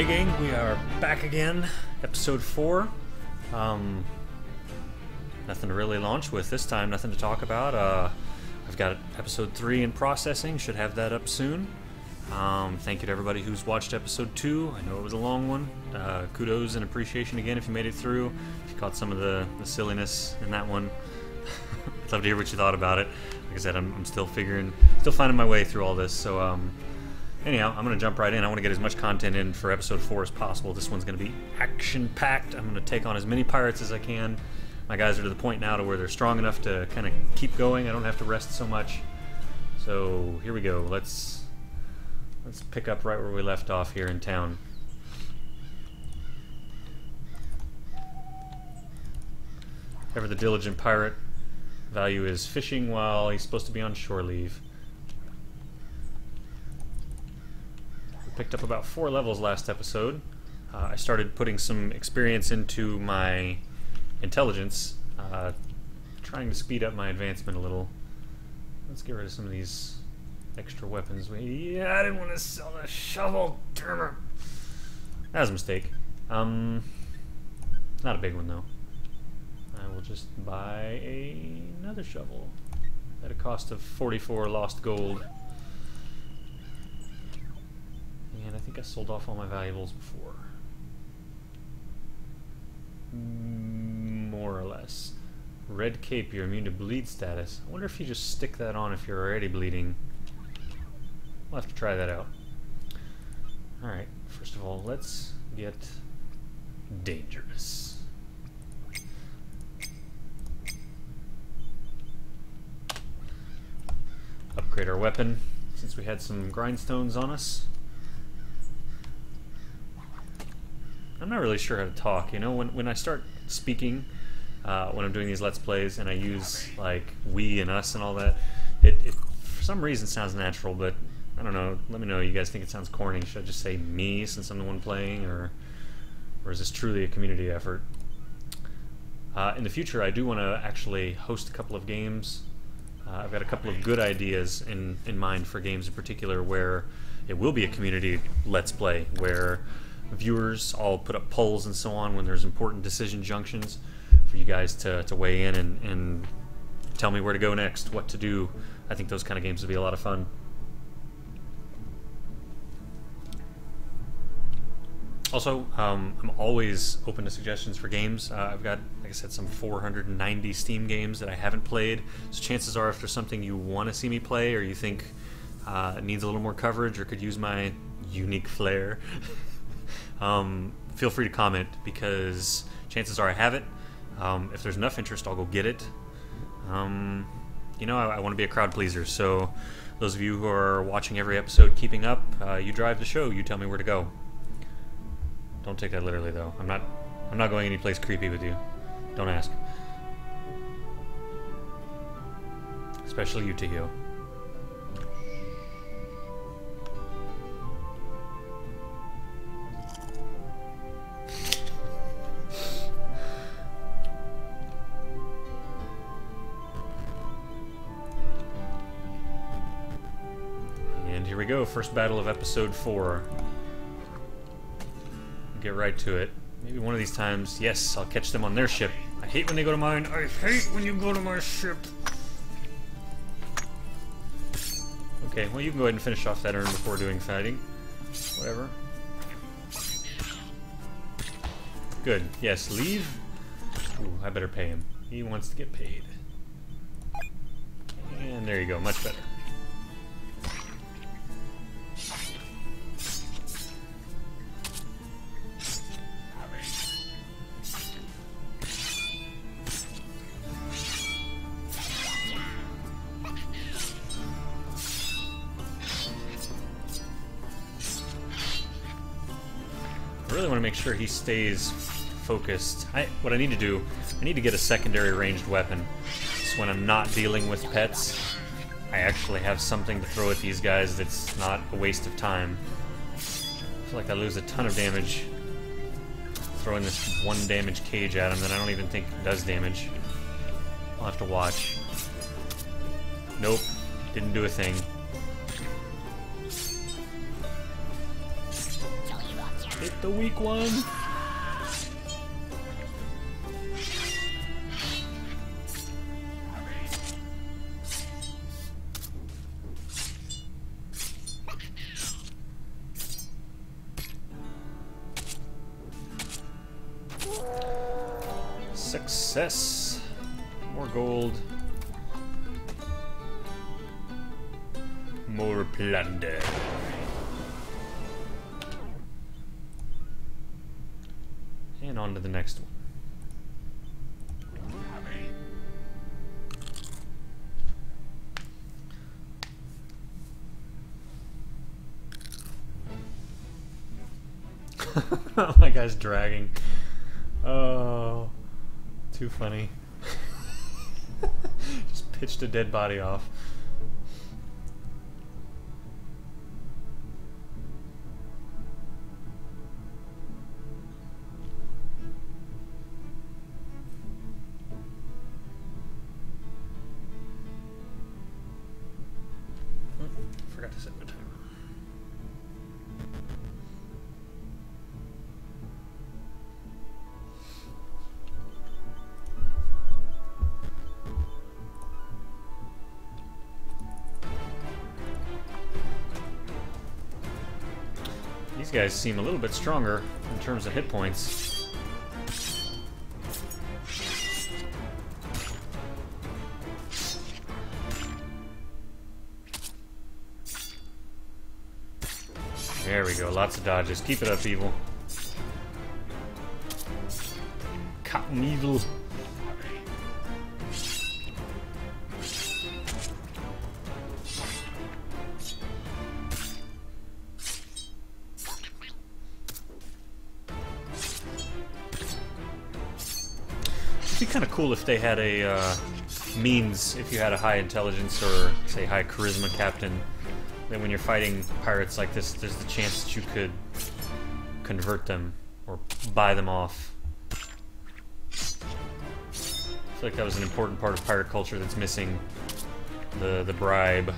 Hey gang, we are back again, episode 4. Nothing to really launch with this time, nothing to talk about. I've got episode 3 in processing, should have that up soon. Thank you to everybody who's watched episode 2, I know it was a long one. Kudos and appreciation again if you made it through, if you caught some of the silliness in that one. I'd love to hear what you thought about it. Like I said, I'm still finding my way through all this, so anyhow, I'm going to jump right in. I want to get as much content in for episode 4 as possible. This one's going to be action-packed. I'm going to take on as many pirates as I can. My guys are to the point now to where they're strong enough to kind of keep going. I don't have to rest so much. So here we go. Let's pick up right where we left off here in town. Ever the diligent pirate, value is fishing while he's supposed to be on shore leave. Picked up about 4 levels last episode. I started putting some experience into my intelligence, trying to speed up my advancement a little. Let's get rid of some of these extra weapons. Yeah, I didn't want to sell the shovel. That was a mistake. Not a big one though. I will just buy another shovel at a cost of 44 lost gold. And I think I sold off all my valuables before. More or less. Red cape, you're immune to bleed status. I wonder if you just stick that on if you're already bleeding. We'll have to try that out. Alright, first of all, let's get dangerous. Upgrade our weapon, since we had some grindstones on us. I'm not really sure how to talk, you know, when I start speaking, when I'm doing these Let's Plays and I use, like, we and us and all that, it for some reason sounds natural, but I don't know, let me know, you guys think it sounds corny, should I just say me since I'm the one playing, or is this truly a community effort? In the future, I do want to actually host a couple of games. I've got a couple of good ideas in mind for games in particular where it will be a community Let's Play, where viewers all put up polls and so on when there's important decision junctions for you guys to weigh in and tell me where to go next, what to do. I think those kind of games would be a lot of fun. Also, I'm always open to suggestions for games. I've got, like I said, some 490 Steam games that I haven't played, so chances are if there's something you want to see me play or you think it needs a little more coverage or could use my unique flair, feel free to comment, because chances are I have it. If there's enough interest, I'll go get it. You know, I want to be a crowd pleaser, so those of you who are watching every episode, keeping up, you drive the show, you tell me where to go. Don't take that literally, though. I'm not going anyplace creepy with you. Don't ask. Especially you, Tihio. Here we go, first battle of episode 4. Get right to it. Maybe one of these times, yes, I'll catch them on their ship. I hate when they go to mine. I hate when you go to my ship. Okay, well you can go ahead and finish off that urn before doing fighting. Whatever. Good. Yes, leave. Ooh, I better pay him. He wants to get paid. And there you go, much better. Sure he stays focused. What I need to do, I need to get a secondary ranged weapon. So when I'm not dealing with pets, I actually have something to throw at these guys that's not a waste of time. I feel like I lose a ton of damage throwing this one damage cage at him that I don't even think does damage. I'll have to watch. Nope, didn't do a thing. It the weak one. Success. More gold. More plunder. And on to the next one. My guy's dragging. Oh, too funny. Just pitched a dead body off. Forgot to set my timer. These guys seem a little bit stronger in terms of hit points. There we go, lots of dodges. Keep it up, Evil. Cotton Evil. It'd be kind of cool if they had a means, if you had a high intelligence or, say, high charisma captain. Then when you're fighting pirates like this, there's the chance that you could convert them or buy them off. I feel like that was an important part of pirate culture that's missing, the bribe.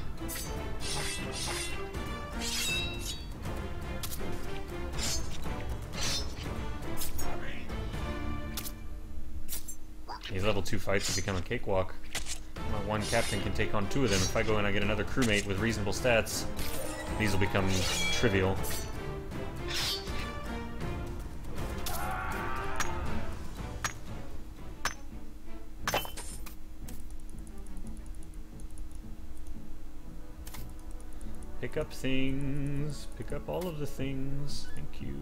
These level 2 fights have become a cakewalk. My one captain can take on 2 of them. If I go in, I get another crewmate with reasonable stats. These will become trivial. Pick up things. Pick up all of the things. Thank you.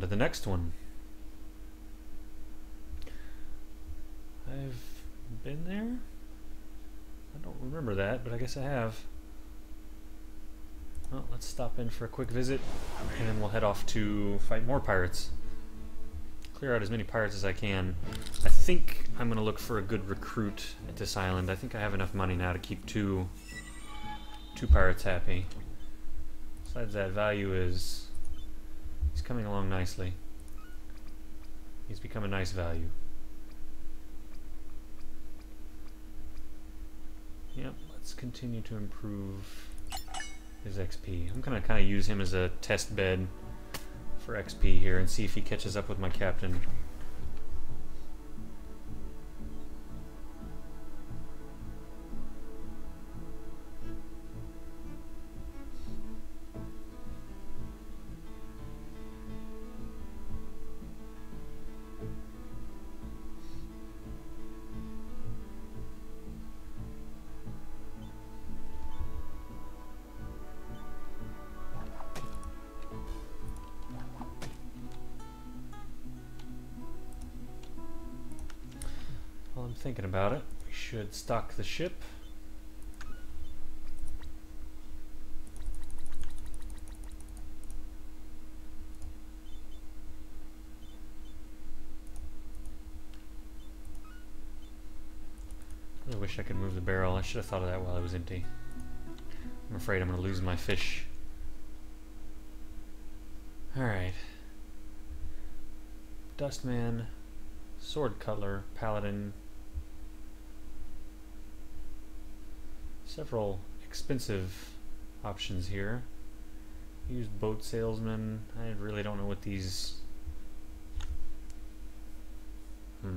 To the next one. I've been there? I don't remember that, but I guess I have. Well, let's stop in for a quick visit, and then we'll head off to fight more pirates. Clear out as many pirates as I can. I think I'm going to look for a good recruit at this island. I think I have enough money now to keep two pirates happy. Besides that, value is... he's coming along nicely. He's become a nice value. Yep, let's continue to improve his XP. I'm gonna kind of use him as a test bed for XP here and see if he catches up with my captain. Thinking about it, we should stock the ship. I wish I could move the barrel. I should have thought of that while it was empty. I'm afraid I'm going to lose my fish. Alright. Dustman, Sword color, paladin. Several expensive options here. Used boat salesman. I really don't know what these. Well,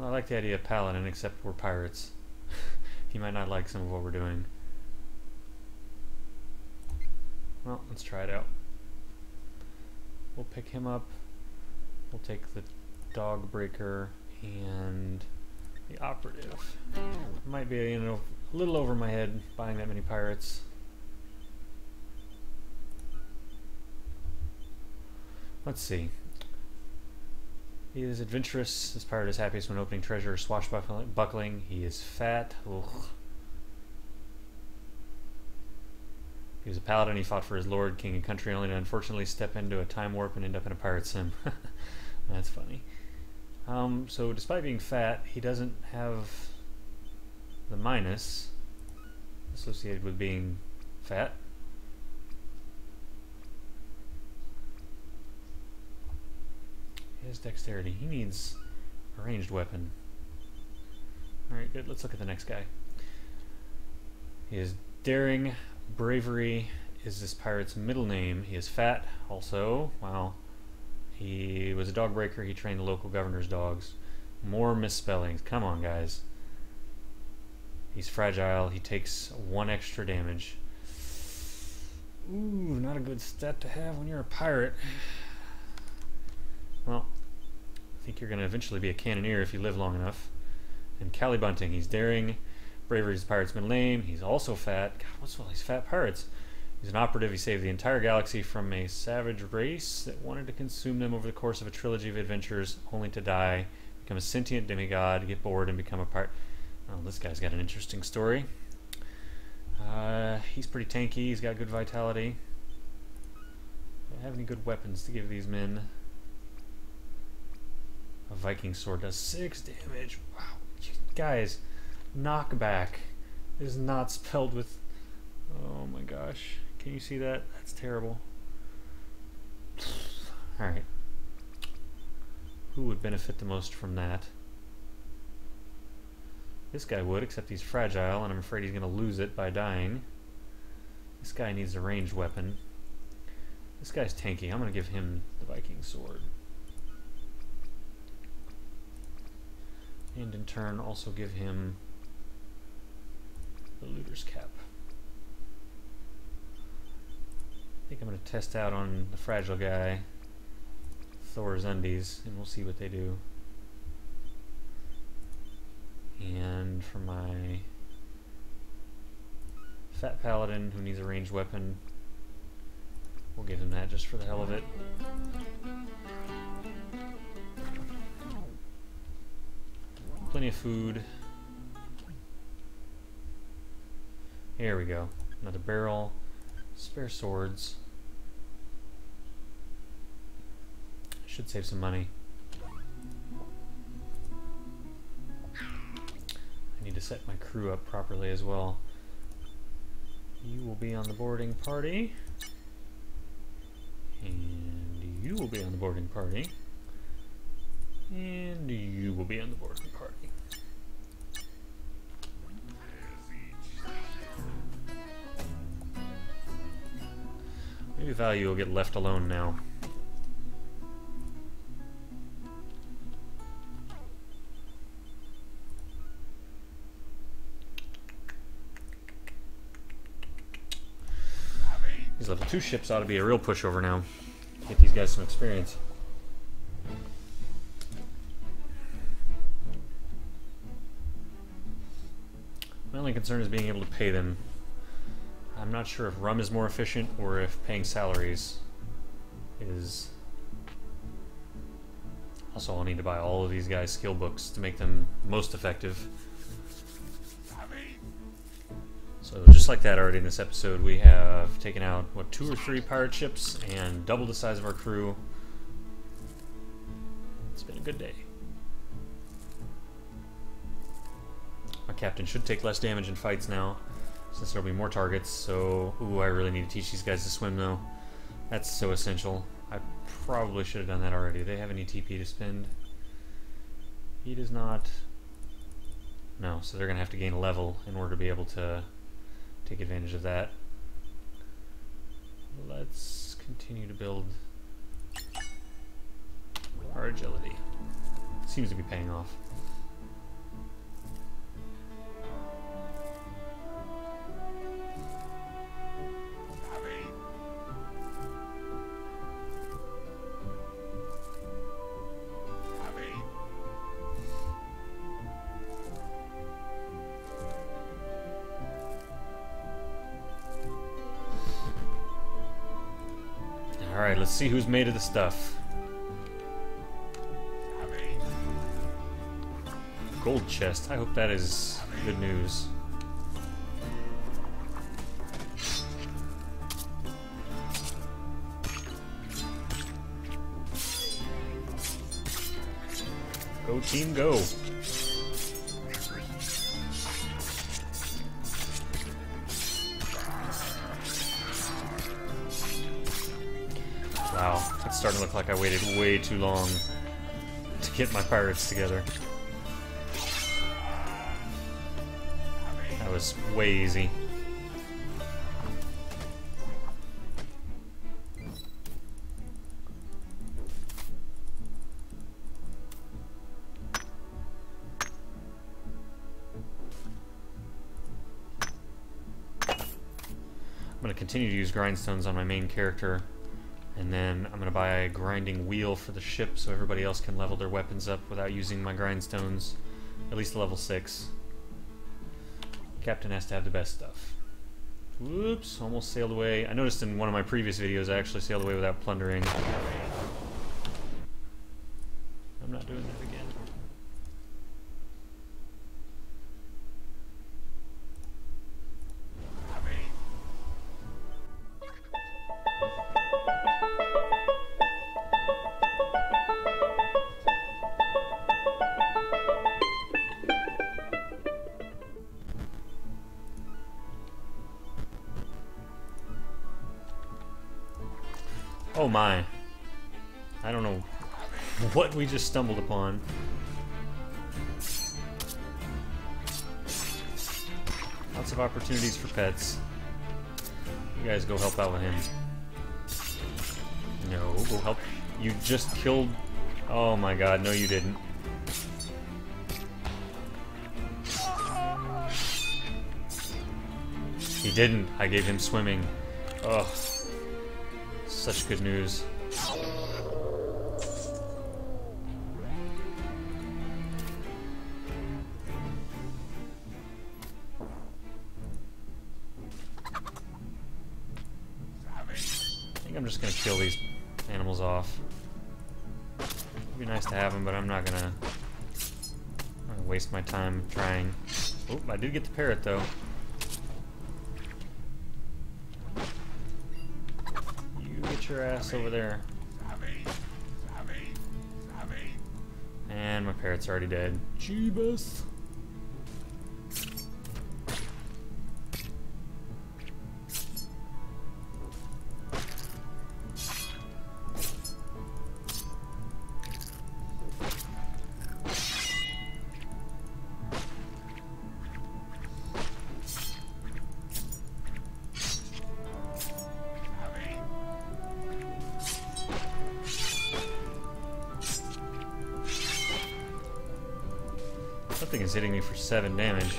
I like the idea of paladin, except we're pirates. He might not like some of what we're doing. Well, let's try it out. We'll pick him up. We'll take the dog breaker and the operative. Might be, you know, a little over my head buying that many pirates. Let's see. He is adventurous. This pirate is happiest when opening treasure, swashbuckling. He is fat. Ugh. He was a paladin. He fought for his lord, king, and country, only to unfortunately step into a time warp and end up in a pirate sim. That's funny. So despite being fat, he doesn't have the minus associated with being fat. His dexterity. He needs a ranged weapon. Alright, good. Let's look at the next guy. He is daring. Bravery is this pirate's middle name. He is fat also. Wow. He was a dog breaker. He trained the local governor's dogs. More misspellings. Come on, guys. He's fragile. He takes one extra damage. Ooh, not a good stat to have when you're a pirate. Well, I think you're going to eventually be a cannoneer if you live long enough. And Calibunting. He's daring. Bravery is the pirate's middle name. He's also fat. God, what's with all these fat pirates? He's an operative. He saved the entire galaxy from a savage race that wanted to consume them over the course of a trilogy of adventures, only to die, become a sentient demigod, get bored, and become a pirate. Oh, this guy's got an interesting story. He's pretty tanky. He's got good vitality. Don't have any good weapons to give these men. A Viking sword does 6 damage. Wow. Guys, knockback is not spelled with... Oh my gosh. Can you see that? That's terrible. Alright. Who would benefit the most from that? This guy would, except he's fragile, and I'm afraid he's going to lose it by dying. This guy needs a ranged weapon. This guy's tanky. I'm going to give him the Viking sword. And in turn also give him the looter's cap. I think I'm going to test out on the fragile guy Thor's undies, and we'll see what they do. And for my fat paladin who needs a ranged weapon, we'll give him that just for the hell of it. Plenty of food. Here we go. Another barrel. Spare swords. Should save some money. I need to set my crew up properly as well. You will be on the boarding party. And you will be on the boarding party. And you will be on the boarding party. Maybe value will get left alone now. These level 2 ships ought to be a real pushover now. Get these guys some experience. My only concern is being able to pay them. I'm not sure if rum is more efficient or if paying salaries is. Also, I'll need to buy all of these guys' skill books to make them most effective. So just like that, already in this episode, we have taken out, what, 2 or 3 pirate ships and double the size of our crew. It's been a good day. My captain should take less damage in fights now, since there'll be more targets. So, ooh, I really need to teach these guys to swim, though. That's so essential. I probably should have done that already. Do they have any TP to spend? He does not. No, so they're going to have to gain a level in order to be able to take advantage of that. Let's continue to build our agility. Seems to be paying off. Alright, let's see who's made of the stuff. Gold chest. I hope that is good news. Go team, go! Starting to look like I waited way too long to get my pirates together. That was way easy. I'm going to continue to use grindstones on my main character. And then I'm going to buy a grinding wheel for the ship so everybody else can level their weapons up without using my grindstones. At least level 6. Captain has to have the best stuff. Whoops, almost sailed away. I noticed in one of my previous videos I actually sailed away without plundering. I'm not doing that again. Oh my. I don't know what we just stumbled upon. Lots of opportunities for pets. You guys go help out with him. No, go help. You just killed... Oh my god, no you didn't. He didn't. I gave him swimming. Ugh. Such good news. I think I'm just gonna kill these animals off. It'd be nice to have them, but I'm not gonna waste my time trying. Oh, I did get the parrot though. Your ass over there. And my parrot's already dead. Jeebus. Something is hitting me for 7 damage.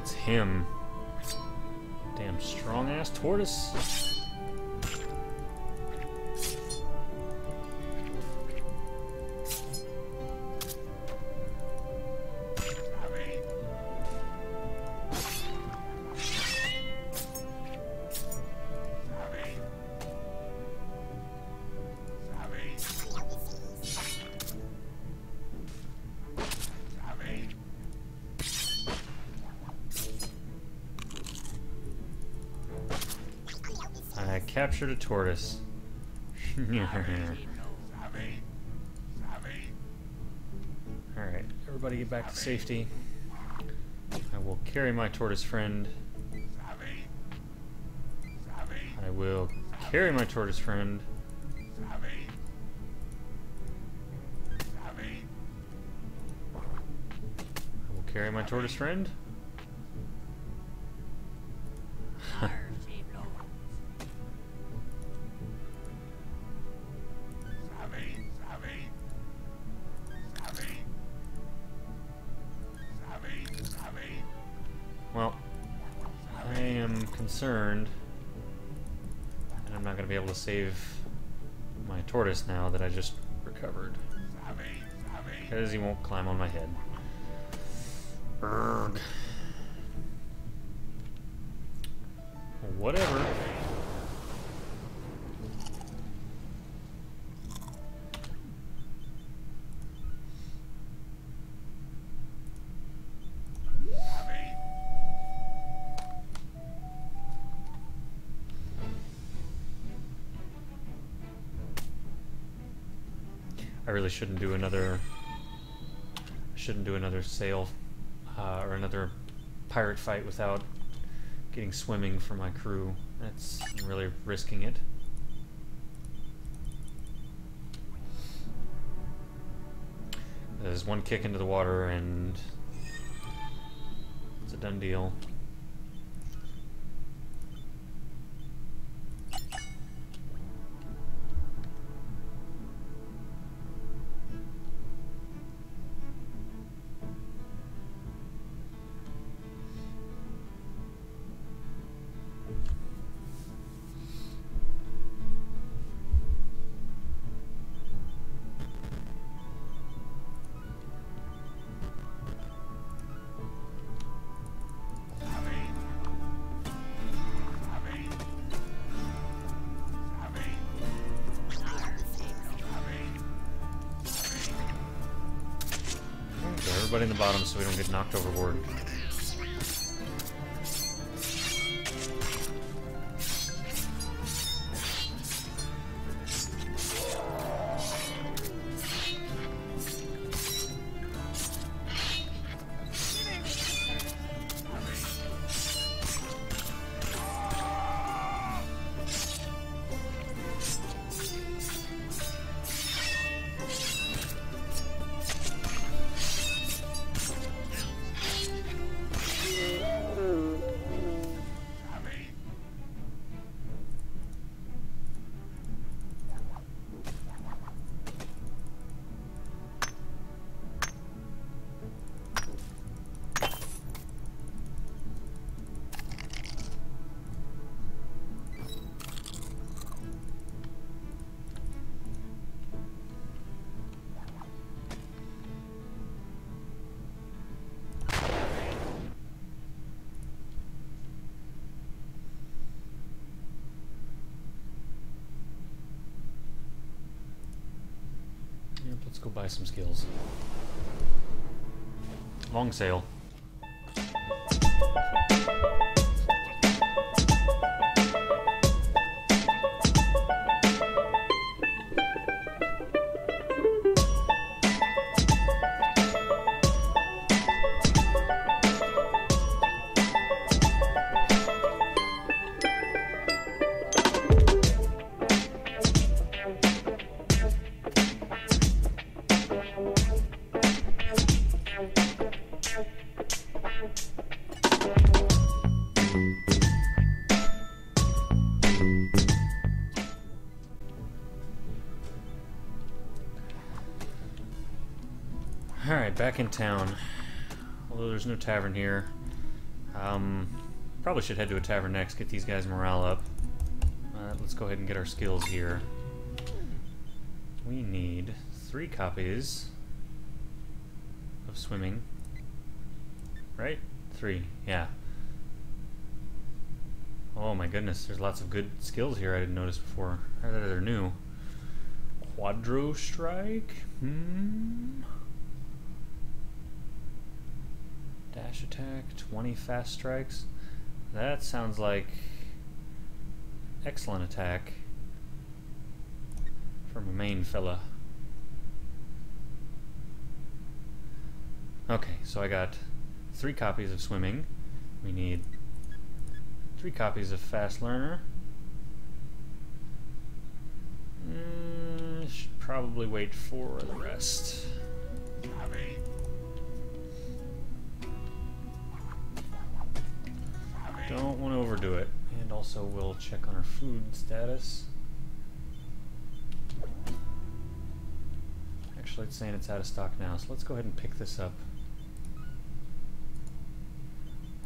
It's him. Damn strong ass tortoise. I captured a tortoise. Alright, everybody get back to safety. I will carry my tortoise friend. I will carry my tortoise friend. I will carry my tortoise friend. Concerned, and I'm not going to be able to save my tortoise now that I just recovered, because he won't climb on my head. Urgh. Whatever. I really shouldn't do another. Sail or another pirate fight without getting swimming for my crew. That's I'm really risking it. There's one kick into the water, and it's a done deal. Everybody in the bottom so we don't get knocked overboard. Let's go buy some skills. Long sail. Alright, back in town. Although there's no tavern here. Probably should head to a tavern next, get these guys' morale up. Let's go ahead and get our skills here. We need 3 copies of swimming. Right? 3, yeah. Oh my goodness, there's lots of good skills here I didn't notice before. I thought they're new. Quadro Strike? Dash attack, 20 fast strikes. That sounds like excellent attack from a main fella. Okay, so I got 3 copies of Swimming. We need 3 copies of Fast Learner. Should probably wait for the rest. Don't want to overdo it. And also we'll check on our food status. Actually it's saying it's out of stock now, so let's go ahead and pick this up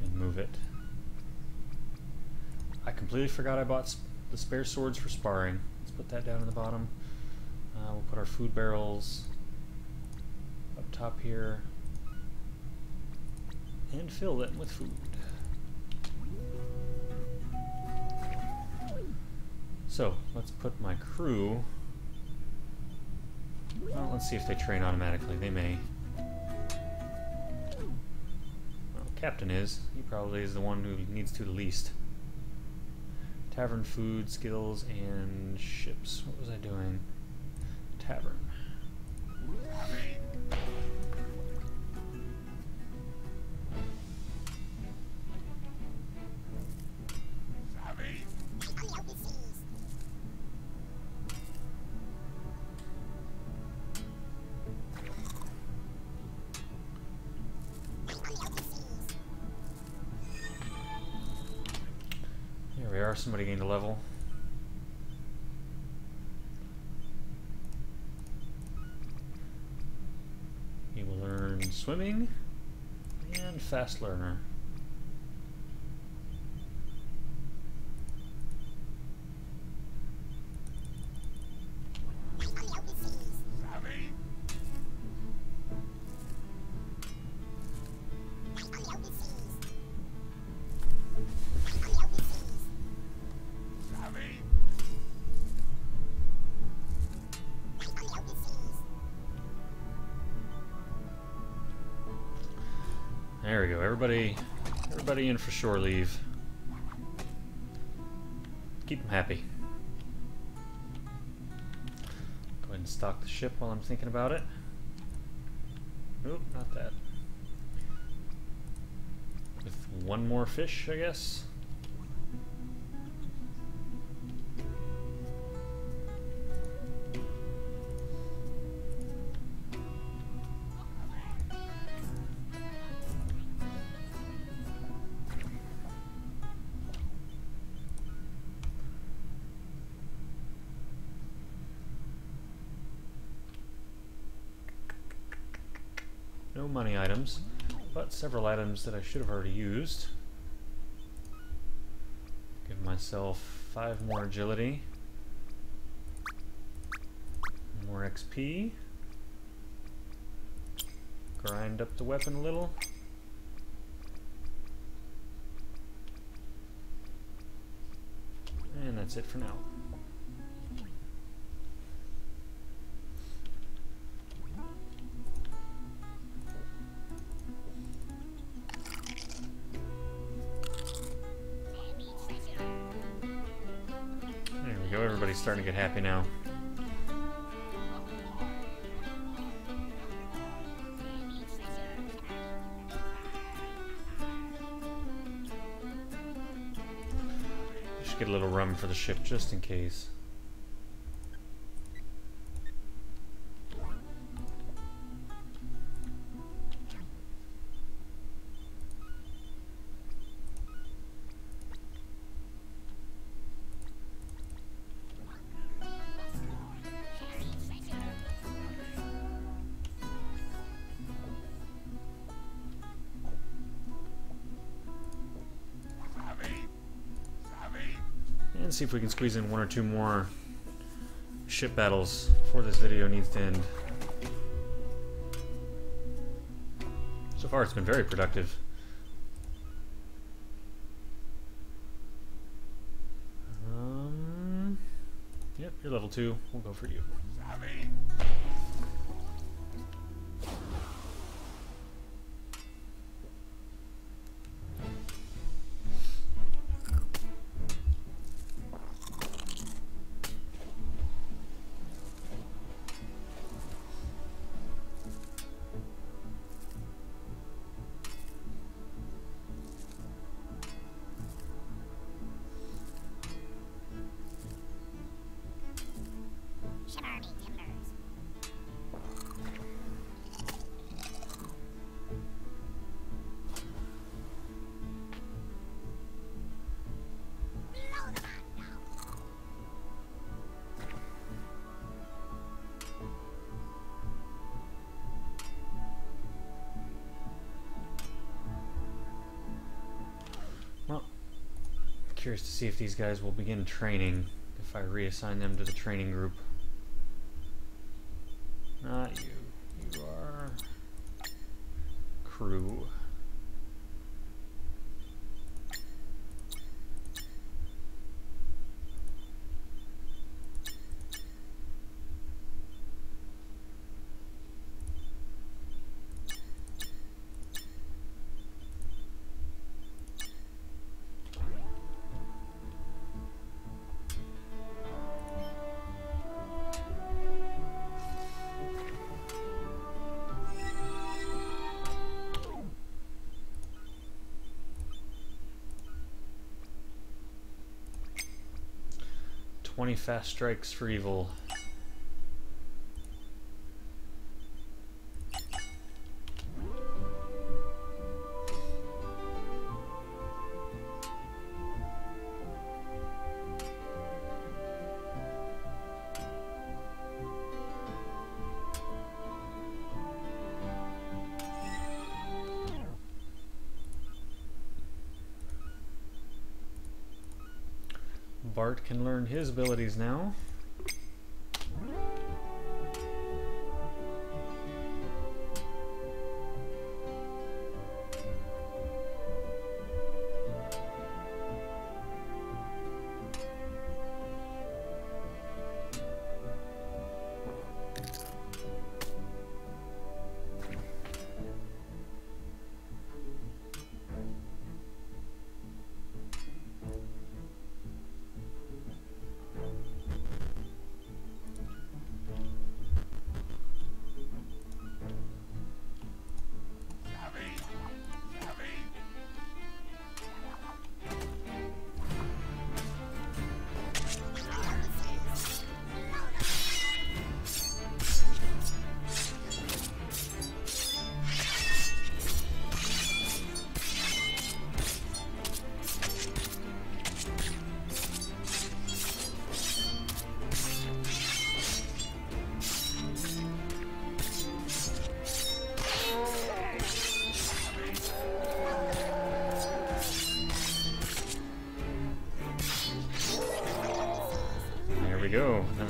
and move it. I completely forgot I bought the spare swords for sparring. Let's put that down in the bottom. We'll put our food barrels up top here and fill them with food. So let's put my crew, well, let's see if they train automatically. They may. Well, Captain is. He probably is the one who needs to the least. Tavern, food, skills, and ships. What was I doing? Tavern. Somebody gained a level. He will learn Swimming and Fast Learner. There we go, everybody in for shore leave. Keep them happy. Go ahead and stock the ship while I'm thinking about it. Nope, not that. With one more fish, I guess. No money items, but several items that I should have already used. Give myself 5 more agility, more XP, grind up the weapon a little. And that's it for now. Everybody's starting to get happy now. You should get a little rum for the ship just in case. Let's see if we can squeeze in 1 or 2 more ship battles before this video needs to end. So far it's been very productive. Yep, you're level 2. We'll go for you. curious to see if these guys will begin training if I reassign them to the training group. Not you. You are crew. Fast strikes for evil. Bart can learn his abilities now.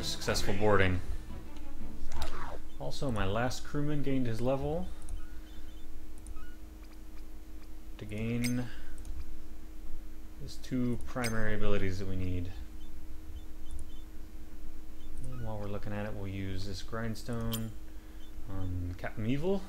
Successful boarding. Also, my last crewman gained his level to gain his two primary abilities that we need. And while we're looking at it, we'll use this grindstone on Captain Evil.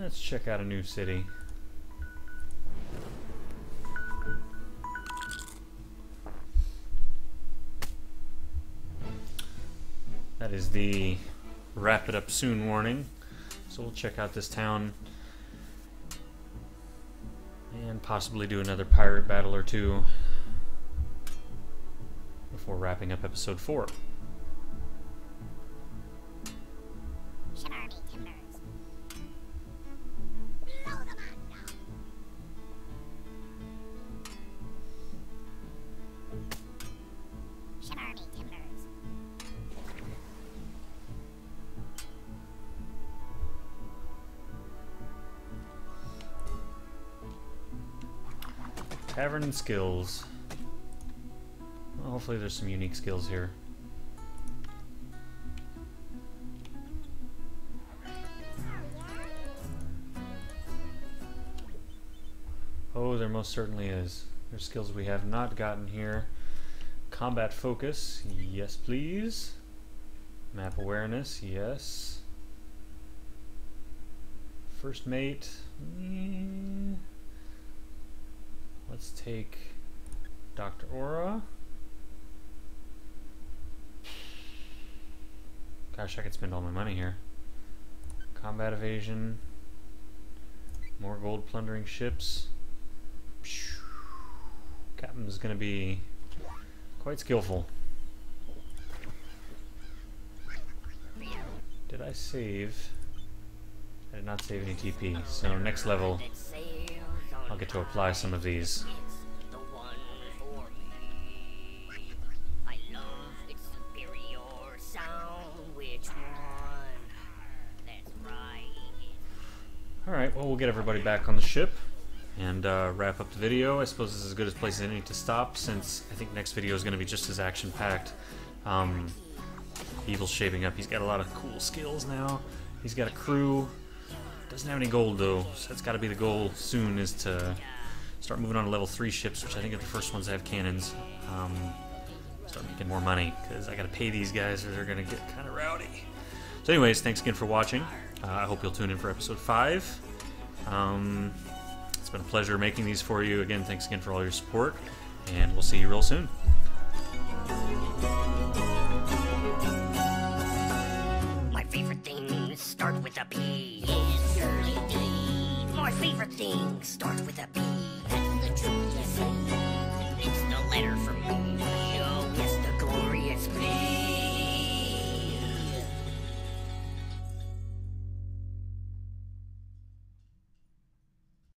Let's check out a new city. That is the wrap it up soon warning. So we'll check out this town and possibly do another pirate battle or two before wrapping up episode 4. Tavern skills. Well, hopefully there's some unique skills here. Oh, there most certainly is. There's skills we have not gotten here. Combat focus, yes please. Map awareness, yes. First mate. Let's take Dr. Aura. Gosh, I could spend all my money here. Combat evasion. More gold plundering ships. Captain's gonna be quite skillful. Did I save? I did not save any TP, so next level I'll get to apply some of these. Alright, well, we'll get everybody back on the ship and wrap up the video. I suppose this is as good a place as any to stop, since I think next video is going to be just as action-packed. Evil's shaping up. He's got a lot of cool skills now. He's got a crew. Doesn't have any gold, though, so that's got to be the goal soon, is to start moving on to level 3 ships, which I think are the first ones that have cannons. Start making more money, because I got to pay these guys or they're going to get kind of rowdy. So anyways, thanks again for watching. I hope you'll tune in for episode 5. It's been a pleasure making these for you. Again, thanks again for all your support, and we'll see you real soon. My favorite things start with a P. Yes, surely do. My favorite things start with a P.